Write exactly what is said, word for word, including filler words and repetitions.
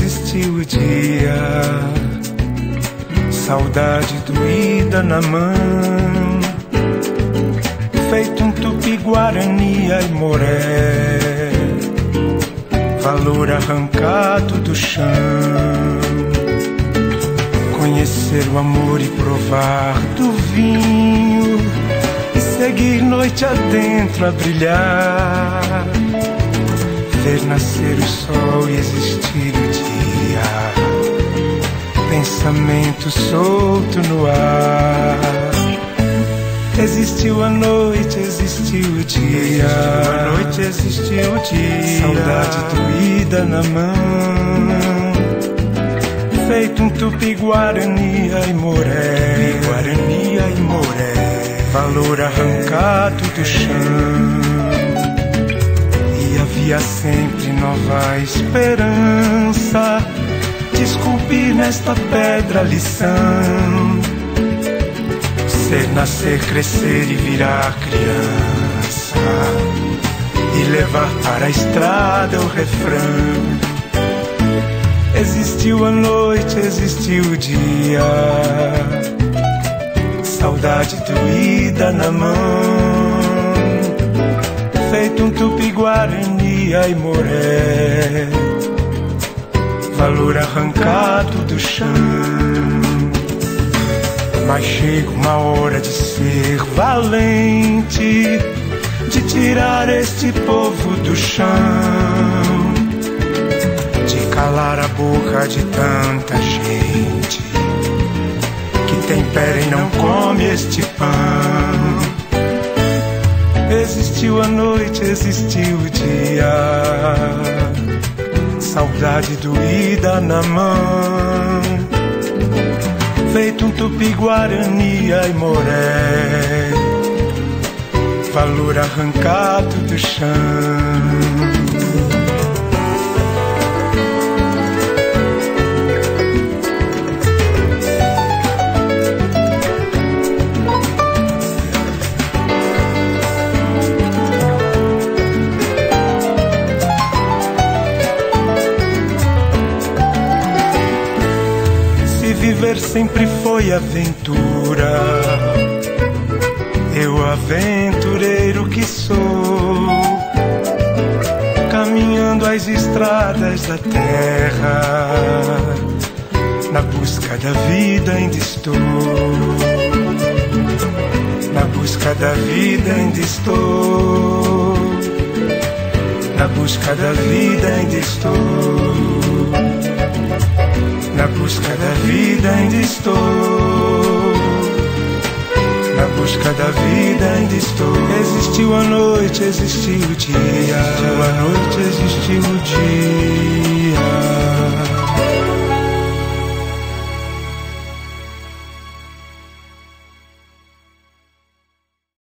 existiu o dia, saudade doída na mão, feito um tupi, guarânia e moré, valor arrancado do chão. Conhecer o amor e provar do vinho, e seguir noite adentro a brilhar, ver nascer o sol e existir o dia, pensamento solto no ar. Existiu a noite, existiu o dia, existiu a noite, existiu o dia, saudade doída na mão, feito um tupi, guarânia e moré, guarânia e moré, valor arrancado do chão. E há sempre nova esperança de esculpir nesta pedra a lição, ser, nascer, crescer e virar criança, e levar para a estrada o refrão. Existiu a noite, existiu o dia, saudade doída na mão, feito um tupi, guarânia e moré, valor arrancado do chão. Mas chega uma hora de ser valente, de tirar este povo do chão, de calar a boca de tanta gente que tempera e não come este pão. Existiu a noite, existiu o dia, saudade doída na mão, feito um tupi, guarânia e moré, valor arrancado do chão. Viver sempre foi aventura, eu aventureiro que sou, caminhando as estradas da terra, na busca da vida ainda estou, na busca da vida ainda estou, na busca da vida ainda estou, na busca da vida ainda estou, na busca da vida ainda estou. Existiu a noite, existiu o dia, existiu a noite, existiu o dia,